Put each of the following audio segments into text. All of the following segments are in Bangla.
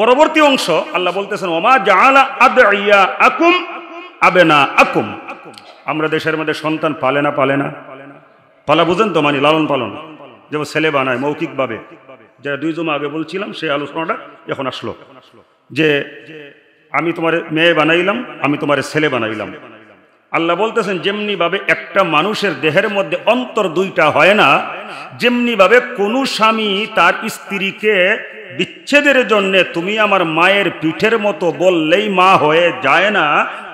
परवर्ती अंश आल्लाह बोलतेছেন ওমা জাআলা আদইয়া আকুম আবেনা আকুম। আমরা দেশের মধ্যে সন্তান পালে না পালে না পালা বুঝেন তো, মানে লালন পালন, যেমন ছেলে বানায় মৌখিকভাবে, যারা দুই জমা আগে বলছিলাম সেই আলোচনাটা এখন আসলো যে আমি তোমার মেয়ে বানাইলাম, আমি তোমার ছেলে বানাইলাম। আল্লাহ বলতেছেন যেমনি ভাবে একটা মানুষের দেহের মধ্যে অন্তর দুইটা হয় না, যেমনি ভাবে কোনো স্বামী তার স্ত্রীকে বিচ্ছেদের জন্য তুমি আমার মায়ের পিঠের মতো বললেই মা হয়ে যায় না,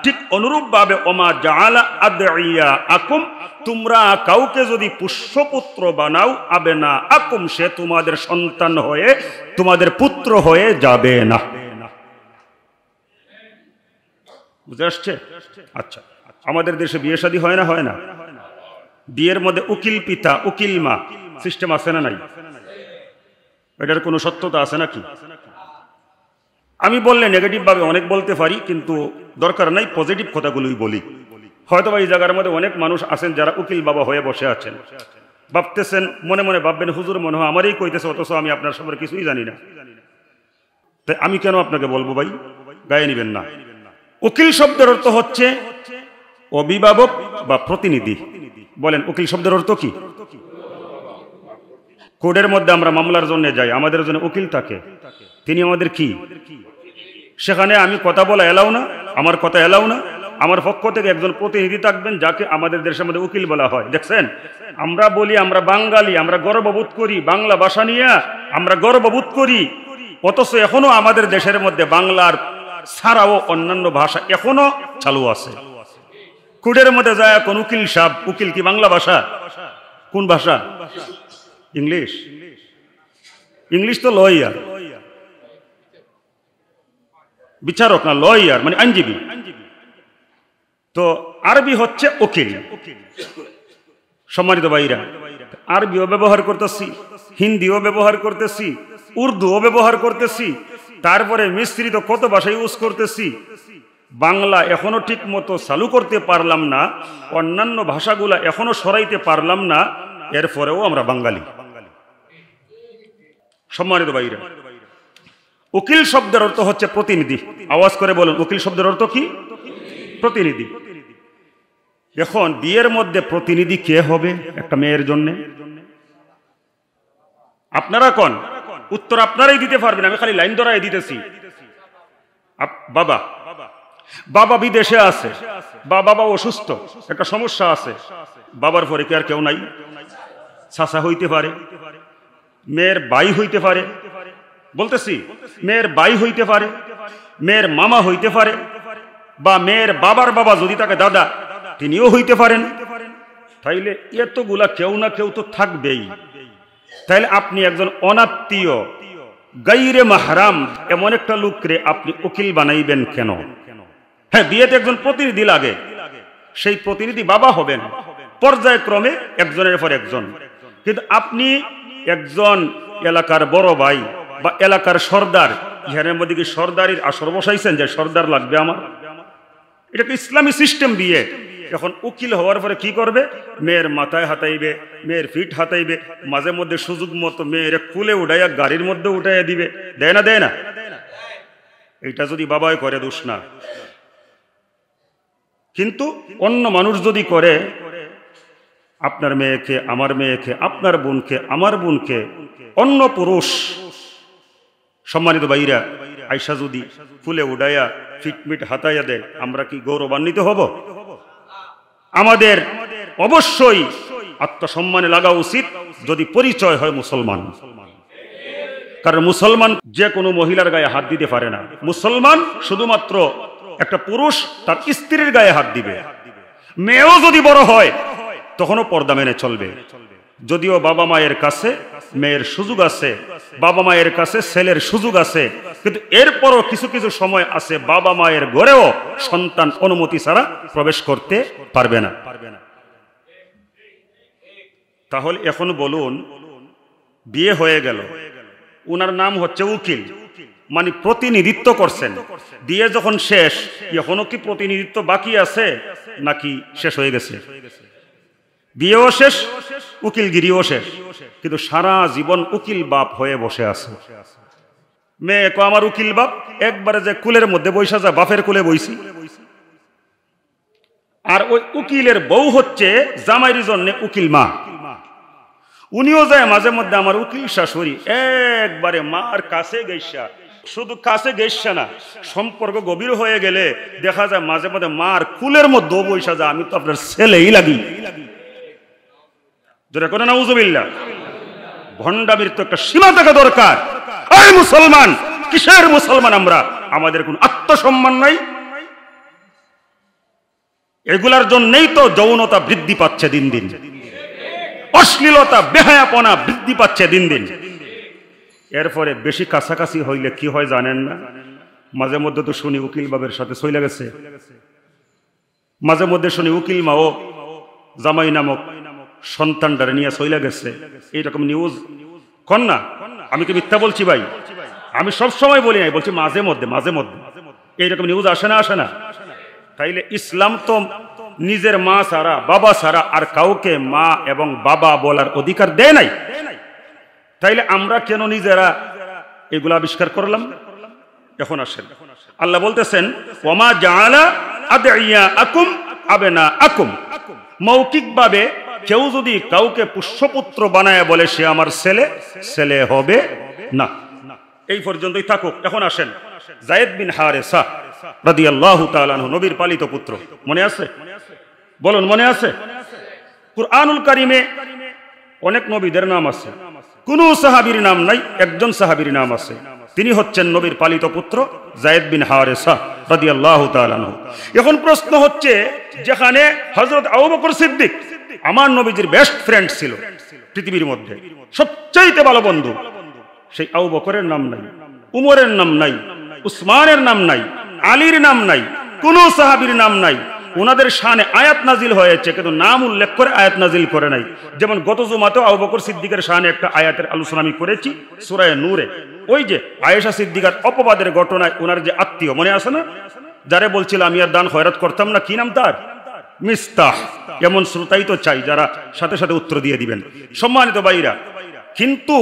ঠিক অনুরূপভাবে ওমা জাআলা আদইয়া আকুম, তোমরা কাউকে যদি পুষ্যপুত্র বানাও আবে না আকুম, সে তোমাদের সন্তান হয়ে তোমাদের পুত্র হয়ে যাবে না। বুঝে আসছে? আচ্ছা, আমাদের দেশে বিয়ে শাদী হয় না হয় না, বিয়ের মধ্যে উকিল পিতা উকিল মা সিস্টেম আছে না নাই? এটার কোনো সত্যতা আছে নাকি? আমি বললে নেগেটিভ ভাবে অনেক বলতে পারি, কিন্তু দরকার নাই, পজিটিভ কথাগুলোই বলি। হয়তো বা এই জায়গার মধ্যে অনেক মানুষ আছেন যারা উকিল বাবা হয়ে বসে আছেন, ভাবতেছেন মনে মনে ভাববেন হুজুর মনে হয় আমারই কইতেছে, অথচ আমি আপনার সম্পর্কে কিছুই জানি না। তাই আমি কেন আপনাকে বলবো ভাই, গায়ে নেবেন না। উকিল শব্দের অর্থ হচ্ছে অভিভাবক বা প্রতিনিধি। বলেন উকিল শব্দের অর্থ কি? কোর্টের মধ্যে আমরা মামলার জন্য যাই, আমাদের জন্য উকিল থাকে, তিনি আমাদের কি? সেখানে আমি কথা বলা এলাও না, আমার কথা এলাও না, আমার পক্ষ থেকে একজন প্রতিনিধি থাকবেন যাকে আমাদের দেশের মধ্যে উকিল বলা হয়। দেখছেন, আমরা বলি আমরা বাঙালি, আমরা গর্ববোধ করি বাংলা ভাষা নিয়ে, আমরা গর্ববোধ করি, অথচ এখনো আমাদের দেশের মধ্যে বাংলার ছাড়াও অন্যান্য ভাষা এখনো চালু আছে। কোর্টের মধ্যে যায় কোন উকিল সাহেব, উকিল কি বাংলা ভাষা? কোন ভাষা? ইংলিশ। ইংলিশ তো লয়ার, বিচারক না, লয়ার মানে আইনজীবী। তো আরবি হচ্ছে উকিল। সম্মানিত ভাইরা, আরবিও ব্যবহার করতেছি, হিন্দিও ব্যবহার করতেছি, উর্দুও ব্যবহার করতেছি, তারপরে মিশ্রিত কত ভাষা ইউজ করতেছি। বাংলা এখনো ঠিক মতো চালু করতে পারলাম না, অন্যান্য ভাষাগুলা এখনো সরাইতে পারলাম না, এরপরেও আমরা বাঙালি। সম্মানিত ভাইরা, উকিল শব্দের অর্থ হচ্ছে প্রতিনিধি। আওয়াজ করে বলুন উকিল শব্দের অর্থ কি? প্রতিনিধি। এখন বিয়ের মধ্যে প্রতিনিধি কে হবে একটা মেয়ের জন্য? আপনারা কোন উত্তর আপনারাই দিতে পারবেন, আমি খালি লাইন ধরাই দিতেছি। বাবা, বাবা বিদেশে আছে, বাবা অসুস্থ, একটা সমস্যা আছে, বাবার পরে কি আর কেউ নাই? চাচা হইতে পারে, মেয়ের ভাই হইতে পারে, বলতেছি মেয়ের ভাই হইতে পারে, মেয়ের মামা হইতে পারে, বা মেয়ের বাবার বাবা যদি থাকে দাদা তিনিও হইতে পারেন। তাইলে এতগুলা কেউ না কেউ তো থাকবেই। তাইলে আপনি একজন অনাত্মীয় গাইরে মাহরাম এমন একটা লোকরে আপনি উকিল বানাইবেন কেন? হ্যাঁ, বিয়েতে একজন প্রতিনিধি লাগে, সেই প্রতিনিধি বাবা হবেন, পর্যায়ক্রমে একজনের পর একজন। কিন্তু আপনি একজন এলাকার বড় ভাই বা এলাকার সর্দার, ইহানের মধ্যে কি সর্দারির আসর বসাইছেন যে সর্দার লাগবে আমার? এটাকে ইসলামী সিস্টেম বিয়ে। এখন উকিল হওয়ার পরে কি করবে? মেয়ের মাথায় হাতাইবে, মেয়ের ফিট হাতাইবে, মাঝে মধ্যে সুযোগ মতো মেয়ের কুলে উঠাইয়া গাড়ির মধ্যে উঠাইয়া দিবে, দেয় না দেয় না? এটা যদি বাবাই করে দোষ না, কিন্তু অন্য মানুষ যদি করে, আপনার মেয়েকে আমার মেয়েকে, আপনার বোনকে আমার বোনকে অন্য পুরুষ, সম্মানিত ভাইরা, আয়শা যদি ফুলে উড়াইয়া ফিটমিট হাতাইয়া দেয়, আমরা কি গৌরবান্বিত হব? আমাদের অবশ্যই আত্মসম্মানে লাগা উচিত যদি পরিচয় হয় মুসলমান। কারণ মুসলমান যে কোনো মহিলার গায়ে হাত দিতে পারে না। মুসলমান শুধুমাত্র একটা পুরুষ তার স্ত্রীর গায়ে হাত দিবে। মেয়েও যদি বড় হয় তখনও পর্দা মেনে চলবে। যদিও বাবা মায়ের কাছে মেয়ের সুযোগ আছে, বাবা মায়ের কাছে ছেলের সুযোগ আছে, কিন্তু এরপরও কিছু কিছু সময় আছে বাবা মায়ের ঘরেও সন্তান অনুমতি ছাড়া প্রবেশ করতে পারবে না। তাহলে এখন বলুন, বিয়ে হয়ে গেল, ওনার নাম হচ্ছে উকিল, মানে প্রতিনিধিত্ব করছেন। বিয়ে যখন শেষ, এখনো কি প্রতিনিধিত্ব বাকি আছে নাকি শেষ হয়ে গেছে? বিয়েও শেষ, উকিলগিরিও শেষ, কিন্তু সারা জীবন উকিল বাপ হয়ে বসে আছে। मेये को आमार उकिल बाप एक बारे जे कुलेर मध्य बसा जा बाफेर कुले बसी और ओई उकिलेर बऊ हच्छे जामाइर जन्य उकिल मा उनिओ जाय माझे मध्य आमार उकिल शाशुड़ी एक बारे मार काछे गेइशा शुधु काछे गेइशा ना सम्पर्क गभीर हये गेले देखा जाय माझे मध्य मार कुलेर मध्य बसा जा आमी तो आपनार सेलेई लागी जोरे कोन नाउजुबिल्लाह भंडामिर तो एक सीमा थाका दरकार आय मुसलमान किसेर मुसलमान आमरा आमादेर कोन आत्मसम्मान नाई एगुलार जन्यई तो जौनता बृद्धि पाচ্ছে दिन दिन अश्लीलता बेहायापना बृद्धि पाচ্ছে दिन दिन एरপরে বেশি কাছাকাছি হইলে কি হয় জানেন না মাঝে মধ্যে তো শুনি উকিল বাবার সাথে চলে গেছে মাঝে মধ্যে শুনি উকিল মাও জামাই নামক সন্তানটারে নিয়ে চলে গেছে এই রকম নিউজ কোন না আমি কি মিথ্যা বলছি ভাই আমি সব সময় বলি নাই বলছি মাঝে মধ্যে এই রকম নিউজ আসে না তাইলে ইসলাম তো নিজের মা সারা বাবা সারা আর কাউকে মা এবং বাবা বলার অধিকার দেয় নাই তাইলে আমরা কেন নিজেরা এগুলো আবিষ্কার করলাম এখন আসেন আল্লাহ বলতেছেন ওমা জাআলা আদইয়াকুম আবনাকুম মৌখিকভাবে কেউ যদি কাউকে পুষ্যপুত্র বানায় বলে সে আমার ছেলে ছেলে হবে না এই পর্যন্তই থাকুক এখন আসেন যায়েদ বিন হারেসা রাদিয়াল্লাহু তাআলা আনহু নবীর পালিত পুত্র মনে আছে বলুন মনে আছে কুরআনুল কারীমে অনেক নবীদের নাম আছে কোন সাহাবীর নাম নাই একজন সাহাবীর নাম আছে তিনি হচ্ছেন নবীর পালিত পুত্র যায়েদ বিন হারেসা রাদিয়াল্লাহু তাআলা আনহু এখন প্রশ্ন হচ্ছে যেখানে হযরত আবু বকর সিদ্দিক আমার নবীজির বেস্ট ফ্রেন্ড ছিল পৃথিবীর মধ্যে সবচেয়ে ভালো বন্ধু সেই আবু বকরের নাম নাই উমরের নাম নাই উসমানের নাম নাই আলীর নাম নাই কোন সাহাবীর নাম নাই ওনাদের শানে আয়াত নাজিল হয়েছে কিন্তু নাম উল্লেখ করে আয়াত নাজিল করে নাই যেমন গত জুমাতেও আবু বকর সিদ্দিকের শানে একটা আয়াতের আলোচনা আমি করেছি সূরা নূরে ওই যে আয়েশা সিদ্দিকার অপবাদের ঘটনায় ওনার যে আত্মীয় মনে আছে না যারে বলছিল আমি আর দান খয়রাত করতাম না কি নাম তার মিস্তাহ এমন শ্রোতাই তো চাই যারা সাথে সাথে উত্তর দিয়ে দিবেন সম্মানিত ভাইরা কিন্তু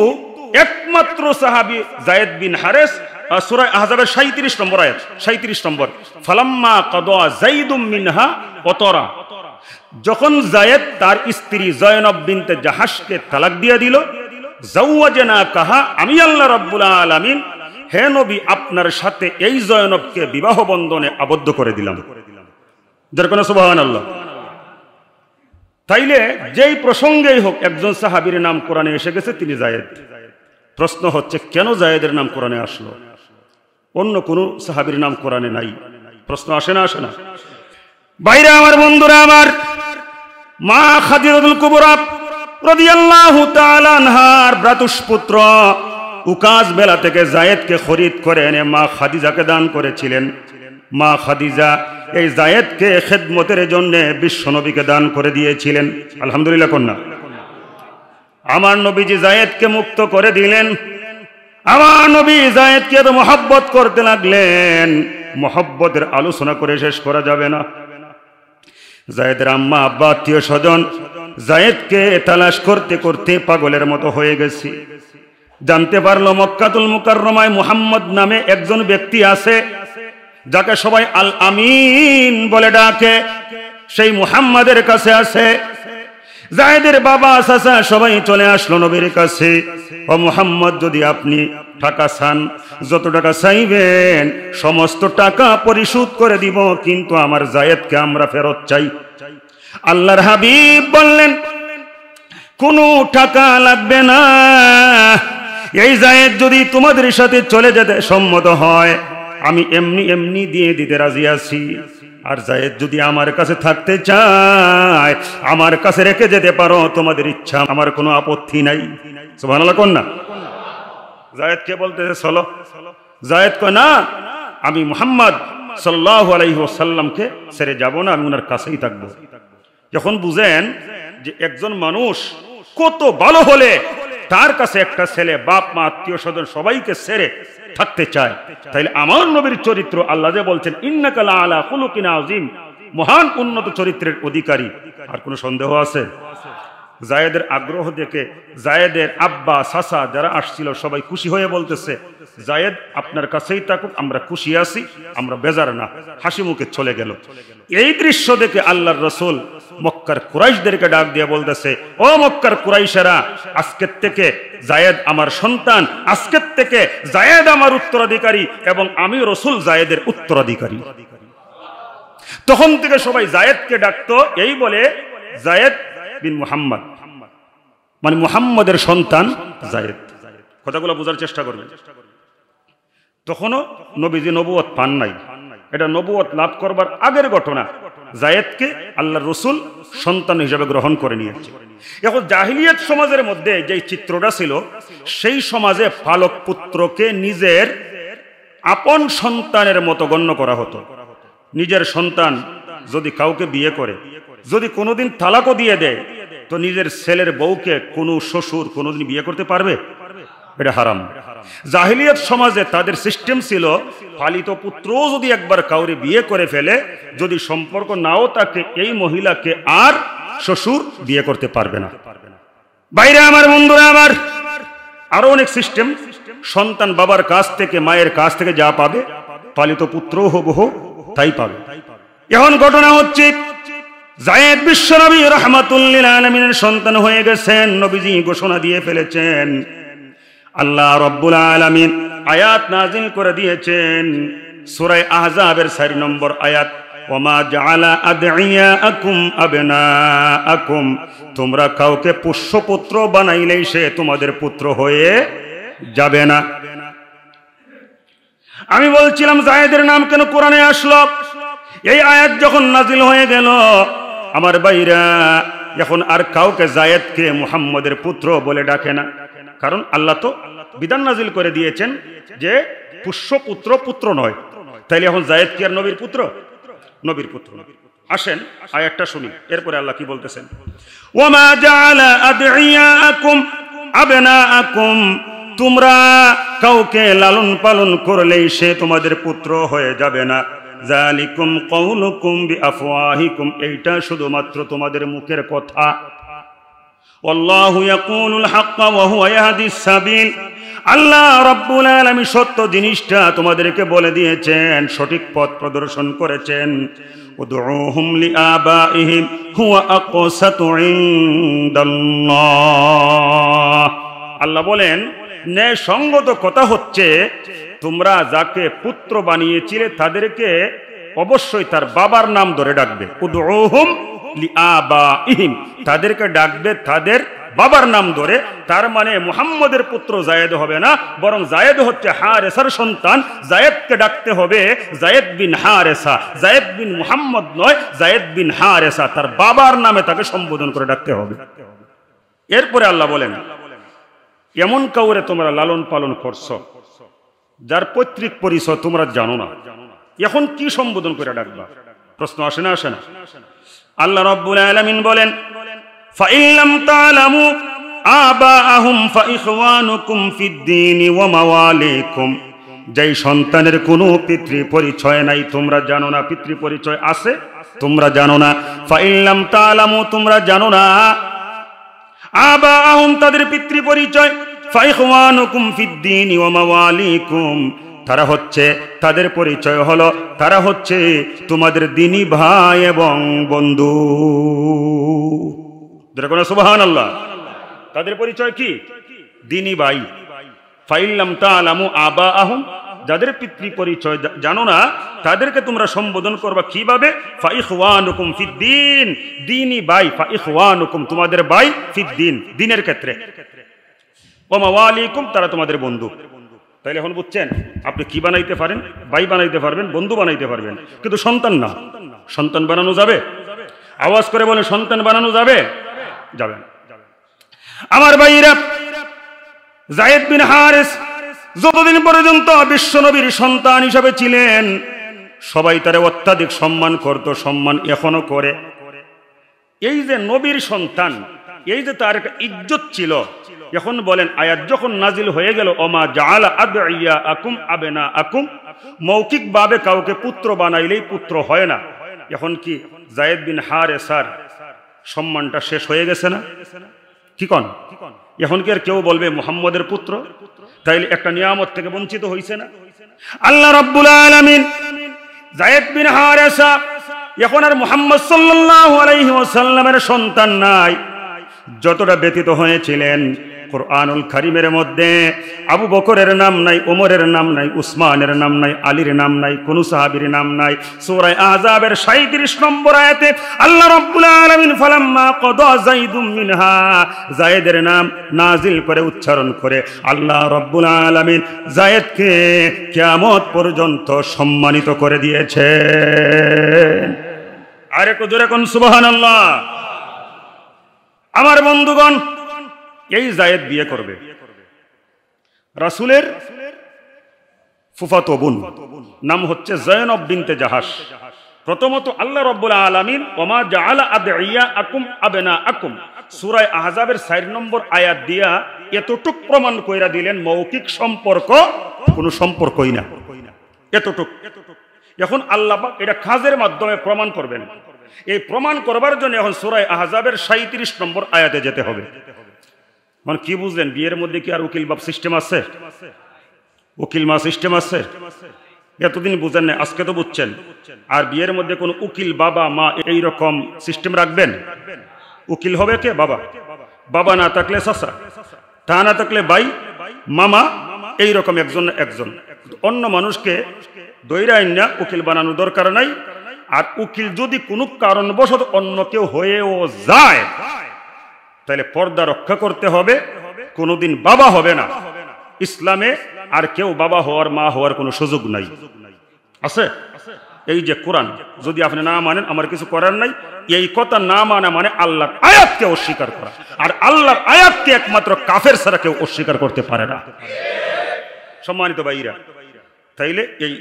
একমাত্র সাহাবী যায়েদ বিন হারেস সূরা আহজাবের ৩৭ নম্বর আয়াত ৩৭ নম্বর ফালাম্মা কাদা যায়দুম মিনহা ওয়াতারা যখন যায়েদ তার স্ত্রী জয়নব বিনতে জাহাশকে তালাক দিয়ে দিল যাওয়াজনা কাহা আমি আল্লাহ রাব্বুল আলামিন হে নবী আপনার সাথে এই জয়নবকে বিবাহ বন্ধনে আবদ্ধ করে দিলাম যেরকম সুবহানাল্লাহ তাইলে যেই প্রসঙ্গেই হোক একজন সাহাবীর নাম কোরআনে এসে গেছে তিনি যায়েদ প্রশ্ন হচ্ছে কেন যায়েদের নাম কোরআনে আসলো অন্য কোন সাহাবীর নাম কোরআনে নাই প্রশ্ন আসে না বাইরে আমার বন্ধুরা আমার মা খাদিজাতুল কুবরা রাদিয়াল্লাহু তাআলা আনহার ভ্রাতুষ্পুত্র উকাস বেলা থেকে যায়েদকে খরিদ করে এনে মা খাদিজাকে দান করেছিলেন মা খাদিজা এই যায়েদকে খিদমতের জন্য বিশ্বনবীকে দান করে দিয়েছিলেন আলহামদুলিল্লাহ কন্যা আমার নবীজি যায়েদকে মুক্ত করে দিলেন আমার নবী যায়েদকে তো মোহাব্বত করতে লাগলেন মোহাব্বতের আলোচনা করে শেষ করা যাবে না যায়েদের আম্মা আব্বা আত্মীয় স্বজন যায়েদকে তালাশ করতে করতে পাগলের মতো হয়ে গেছি জানতে পারলো মক্কাতুল মুকাররমায় মুহাম্মদ নামে একজন ব্যক্তি আছে যাকে সবাই আল আমিন বলে ডাকে সেই মুহাম্মাদের কাছে আছে যায়েদের বাবা চাচা সবাই চলে আসলো নবীর কাছে ও মুহাম্মদ যদি আপনি টাকা চান যত টাকা চাইবেন সমস্ত টাকা পরিশোধ করে দিব কিন্তু আমার যায়েদকে আমরা ফেরত চাই আল্লাহর হাবিব বললেন কোনো টাকা লাগবে না এই যায়েদ যদি তোমাদের সাথে চলে যেতে সম্মত হয় আমি এমনি এমনি দিয়ে দিতে রাজি আছি আর যায়েদ যদি আমার কাছে থাকতে চায় আমার কাছে রেখে যেতে পারো তোমাদের ইচ্ছা আমার কোনো আপত্তি নাই সুবহানাল্লাহ কোন না যায়েদ কে বলতেছে চলো যায়েদ কয় না আমি মুহাম্মদ সাল্লাল্লাহু আলাইহি ওয়াসাল্লামকে ছেড়ে যাব না আমি ওনার কাছেই থাকবো যখন বুঝেন যে একজন মানুষ কত ভালো হলে তার কাছে একটা ছেলে বাপ মা আত্মীয় স্বজন সবাইকে ছেড়ে থাকতে চায় তাইলে আমার নবীর চরিত্র আল্লাহ যে বলছেন ইন্নাকা লা আলা খুলুকিন আযীম মহান উন্নত চরিত্রের অধিকারী আর কোনো সন্দেহ আছে জায়েদের আগ্রহ দেখে জায়েদের আব্বা চাচা যারা আসছিল সবাই খুশি হয়ে বলতেছে, জায়েদ আপনার কাছেই থাকুক, আমরা খুশি আছি, আমরা বেজার না। হাসি মুখে চলে গেল। এই দৃশ্য দেখে আল্লাহর রাসূল মক্কার কুরাইশদেরকে ডাক দিয়ে বলতেছে, ও মক্কার কুরাইশরা, আজকের থেকে জায়েদ আমার সন্তান, আজকের থেকে জায়েদ আমার উত্তরাধিকারী এবং আমি রাসূল জায়েদের উত্তরাধিকারী। তখন থেকে সবাই জায়েদকে ডাকতো এই বলে জায়েদ বিন মুহাম্মদ, মানে মুহাম্মদের সন্তান জায়েদ। কথাগুলো বোঝার চেষ্টা করবেন। তখনও নবীজি নবুয়ত পান নাই, এটা নবুয়ত লাভ করবার আগের ঘটনা। জায়েদকে আল্লাহর রাসূল সন্তান হিসেবে গ্রহণ করে নিয়েছে। এখন জাহিলিয়াত সমাজের মধ্যে যে চিত্রটা ছিল, সেই সমাজে পালক পুত্রকে নিজের আপন সন্তানের মতো গণ্য করা হতো। নিজের সন্তান যদি কাউকে বিয়ে করে, যদি কোনোদিন তালাকও দিয়ে দেয়, তো নিজের ছেলের বউকে কোনো শ্বশুর কোনোদিন বিয়ে করতে পারবে? এটা হারাম। জাহিলিয়াত সমাজে তাদের সিস্টেম ছিল, পালিত পুত্রও যদি একবার কাউরে বিয়ে করে ফেলে, যদি সম্পর্ক নাও থাকে, এই মহিলাকে আর শ্বশুর বিয়ে করতে পারবে না। বাইরে আমার বন্ধুরা, আমার আরো অনেক সিস্টেম। সন্তান বাবার কাছ থেকে, মায়ের কাছ থেকে যা পাবে, পালিত পুত্রও হবহ তাই পাবে। এখন ঘটনা হচ্ছে, জায়েদ বিশ্বনবী রাহমাতুল্লিল আলামিনের সন্তান হয়ে গেছেন। নবীজি ঘোষণা দিয়ে ফেলেছেন, আল্লাহ রাব্বুল আলামিন আয়াত নাযিল করে দিয়েছেন, সূরা আহজাবের 4 নম্বর আয়াত, ওমা জাআলা আদইয়াকুম আবনাকুম, তোমরা কাউকে পুষ্যপুত্র বানাইলেই সে তোমাদের পুত্র হয়ে যাবে না। আমি বলছিলাম জায়েদের নাম কেন কোরআনে আসলো? এই আয়াত যখন নাজিল হয়ে গেল, আমার ভাইরা, এখন আর কাউকে জায়েদকে মুহাম্মদের পুত্র বলে ডাকে না। কারণ আল্লাহ তো বিধান নাজিল করে দিয়েছেন যে পুষ্যপুত্র পুত্র নয়। তাইলে এখন জায়েদ কি আর নবীর পুত্র? নবীর পুত্র। আসেন আয়াতটা শুনি, এরপরে আল্লাহ কি বলতেছেন। ওমা জাআলা আদইয়াকুম আবনাকুম, তোমরা কাউকে লালন পালন করলেই সে তোমাদের পুত্র হয়ে যাবে না। যালিকুম কওলুকুম বিআফওয়াহিকুম, এইটা শুধুমাত্র তোমাদের মুখের কথা। আল্লাহু ইয়াকুলুল হাক্কা ওয়া হুয়া ইয়াহদিস সাবিল, আল্লাহ রাব্বুল আলামিন সত্য জিনিসটা তোমাদেরকে বলে দিয়েছেন, সঠিক পথ প্রদর্শন করেছেন। উদউহুম লিআবাইহিম হুয়া আকসাতু ইনদাল্লাহ, আল্লাহ বলেন ন্যায় সঙ্গত কথা হচ্ছে, তোমরা যাকে পুত্র বানিয়েছিলে তাদেরকে অবশ্যই তার বাবার নাম ধরে ডাকবে। উদউহুম লিআবাইহিম, তাদেরকে ডাকবে তাদের বাবার নাম ধরে। তার মানে মুহাম্মদের পুত্র জায়েদ হবে না, বরং জায়েদ হচ্ছে হারেসার সন্তান। জায়েদকে ডাকতে হবে জায়েদ বিন হারেসা, জায়েদ বিন মুহাম্মদ নয়, জায়েদ বিন হারেসা। তার বাবার নামে তাকে সম্বোধন করে ডাকতে হবে। এরপরে আল্লাহ বলেন, এমন কাউরে তোমরা লালন পালন করছো যার পৈতৃক পরিচয় তোমরা জানো না, এখন কি সম্বোধন করে ডাকবা? প্রশ্ন আসে না? আসে না? আল্লাহ রাব্বুল আলামিন বলেন, ফাইন লাম তাআলামু আবাহুম ফাইখওয়ানুকুম ফিদ্দীন ওয়া মাওয়ালিকুম, যেই সন্তানের কোনো পিতৃ পরিচয় নাই, তোমরা জানো না। পিতৃ পরিচয় আছে, তোমরা জানো না। ফাইন লাম তাআলামু, তোমরা জানো না। আবাহুম, তাদের পিতৃ পরিচয়। ফাইখওয়ানুকুম ফিদ্দীন ওয়া মাওয়ালিকুম, তারা হচ্ছে, তাদের পরিচয় হলো তারা হচ্ছে তোমাদের দ্বীনি ভাই এবং বন্ধু। দেখুন সুবহানাল্লাহ, তাদের পরিচয় কি? দ্বীনি ভাই। ফাইল্লাম তাআলামু আবাআহুম, যাদের পিতৃ পরিচয় জানো না, তাদেরকে তোমরা সম্বোধন করবা কিভাবে? ফাইখওয়ানুকুম ফিদ্দীন, দ্বীনি ভাই। ফাইখওয়ানুকুম, তোমাদের ভাই। ফিদ্দীন, দ্বীনের ক্ষেত্রে। ওয়া মাওয়ালিকুম, তারা তোমাদের বন্ধু। তাইলে এখন বুঝছেন আপনি কি বানাইতে পারেন? ভাই বানাইতে পারবেন, বন্ধু বানাইতে পারবেন, কিন্তু সন্তান না। সন্তান বানানো যাবে? আওয়াজ করে বলে, সন্তান বানানো যাবে? যাবেন। আমার ভাইরা, যায়েদ বিন হারেস যতদিন পর্যন্ত বিশ্বনবীর সন্তান হিসাবে ছিলেন, সবাই তারে অত্যাধিক সম্মান করত, সম্মান এখনো করে। এই যে নবীর সন্তান, এই যে তার একটা ইজ্জত ছিল। এখন বলেন, আয়াত যখন নাজিল হয়ে গেল, ওমা জাআলা আদইয়াকুম আবনাকুম, মৌখিকভাবে কাউকে পুত্র বানাইলেই পুত্র হয় না। এখন কি জায়েদ বিন হারেসার सम्मानटा शेष हो गेছে ना कि कौन एखन कि आर केउ बोलबे मुहम्मदेर पुत्र ताइले एकटा नियामत थेके वंचित हइছে ना। आल्लाह रब्बुल आलामीन जायेद बिन हारिसा एखन आर मुहम्मद सल्लल्लाहु आलैहि ओयासाल्लामेर सन्तान नाई যতটা ব্যতীত হয়েছিলেন কোরআনুল কারীমের মধ্যে আবু বকরের নাম নাই, ওমরের নাম নাই, উসমানের নাম নাই, আলীর নাম নাই, কোন সাহাবীর নাম নাই। সূরা আহজাবের 37 নম্বর আয়াতে আল্লাহ রাব্বুল আলামিন ফালাম্মা কদা যায়দুম মিনহা যায়েদের নাম নাজিল করে উচ্চারণ করে আল্লাহ রাব্বুল আলামিন যায়েদকে কিয়ামত পর্যন্ত সম্মানিত করে দিয়েছেন। আর একটু জোরে কোন সুবহানাল্লাহ। আমার বন্ধুগণ, এই জায়েদ বিয়ে করবে রাসূলের ফুফাতো বোন, নাম হচ্ছে যায়নব বিনতে জাহাশ। প্রথমত আল্লাহ রাব্বুল আলামিন ওমা জাআলা আদইয়াকুম আবনাকুম সূরা আহজাবের 4 নম্বর আয়াত দিয়া এতটুক প্রমাণ কইরা দিলেন মৌখিক সম্পর্ক কোনো সম্পর্কই না, এতটুক। এখন আল্লাহ পাক এটা খাজের মাধ্যমে প্রমাণ করবেন। এই প্রমাণ করবার জন্য এখন সূরা আহজাবের 37 নম্বর আয়াতে যেতে হবে। মানে কি বুঝলেন, বিয়ের মধ্যে কি আর উকিল বাপ সিস্টেম আছে? উকিল মা সিস্টেম আছে? এতদিন বুঝেন না, আজকে তো বুঝছেন। আর বিয়ের মধ্যে কোন উকিল বাবা মা এই রকম সিস্টেম রাখবেন? উকিল হবে কে? বাবা। বাবা না থাকলে চাচা, তা না থাকলে ভাই, মামা, এই রকম একজন একজন অন্য মানুষকে দইরা আইনা উকিল বানানো দরকার নাই। আর উকিল যদি কোনো কারণবশত অন্য কেউ হয়েও যায় তাহলে পর্দা রক্ষা করতে হবে, কোনোদিন বাবা হবে না। ইসলামে আর কেউ বাবা হওয়ার মা হওয়ার কোনো সুযোগ নাই, আছে? এই যে কোরআন যদি আপনি না মানেন আমার কিছু করার নাই। এই কথা না মানা মানে আল্লাহর আয়াতকে অস্বীকার করা, আর আল্লাহর আয়াতকে একমাত্র কাফের ছাড়া কেউ অস্বীকার করতে পারে না। সম্মানিত ভাইরা, তাইলে এই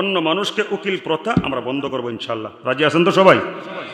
অন্য মানুষকে উকিল প্রথা আমরা বন্ধ করবো ইনশাআল্লাহ। রাজি আছেন তো সবাই?